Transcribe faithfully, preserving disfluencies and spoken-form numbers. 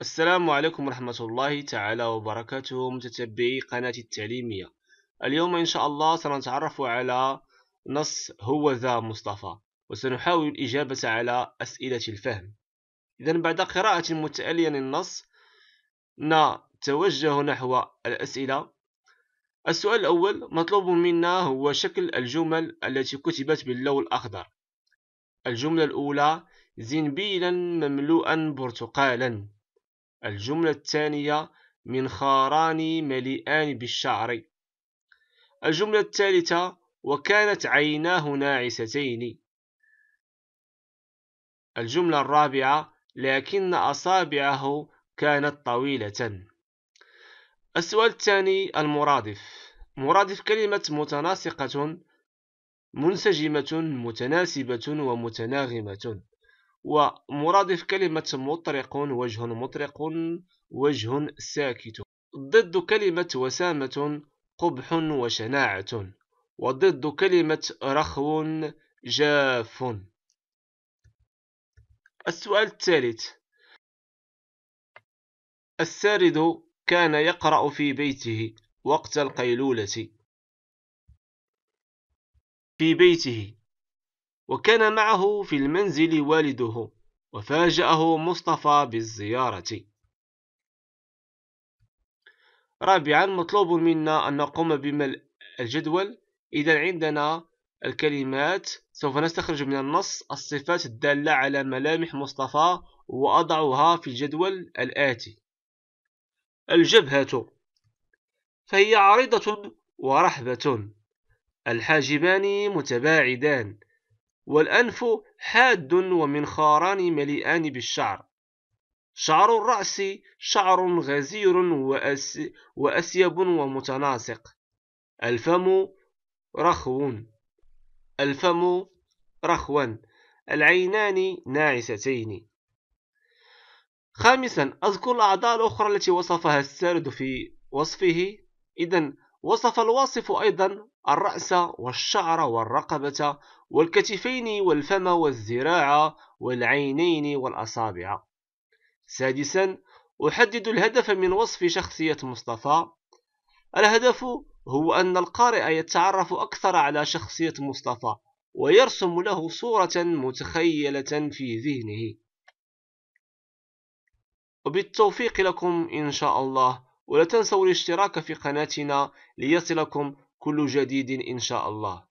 السلام عليكم ورحمة الله تعالى وبركاته متتبعي قناتي التعليمية. اليوم إن شاء الله سنتعرف على نص هو ذا مصطفى، وسنحاول الإجابة على أسئلة الفهم. إذن بعد قراءة متتالية للنص نتوجه نحو الأسئلة. السؤال الأول مطلوب منا هو شكل الجمل التي كتبت باللون الأخضر. الجملة الأولى: زنبيلا مملوءا برتقالا. الجملة الثانية: منخاران مليئان بالشعر. الجملة الثالثة: وكانت عيناه ناعستين. الجملة الرابعة: لكن أصابعه كانت طويلة. السؤال الثاني: المرادف. مرادف كلمة متناسقة، منسجمة، متناسبة ومتناغمة. ومرادف كلمة مطرق: وجه مطرق، وجه ساكت. ضد كلمة وسامة: قبح وشناعة. وضد كلمة رخو: جاف. السؤال الثالث: السارد كان يقرأ في بيته وقت القيلولة. في بيته، وكان معه في المنزل والده، وفاجأه مصطفى بالزيارة. رابعا مطلوب منا أن نقوم بملء الجدول. إذا عندنا الكلمات سوف نستخرج من النص الصفات الدالة على ملامح مصطفى وأضعها في الجدول الآتي. الجبهة، فهي عريضة ورحبة. الحاجبان متباعدان، والأنف حاد ومنخاران مليئان بالشعر. شعر الرأس شعر غزير وأس وأسيب ومتناسق. الفم رخو، الفم رخوا. العينان ناعستين. خامسا أذكر الأعضاء الأخرى التي وصفها السارد في وصفه. إذن وصف الواصف أيضا الرأس والشعر والرقبة والكتفين والفم والذراع والعينين والأصابع. سادسا أحدد الهدف من وصف شخصية مصطفى. الهدف هو أن القارئ يتعرف أكثر على شخصية مصطفى ويرسم له صورة متخيلة في ذهنه. وبالتوفيق لكم إن شاء الله، ولا تنسوا الاشتراك في قناتنا ليصلكم كل جديد إن شاء الله.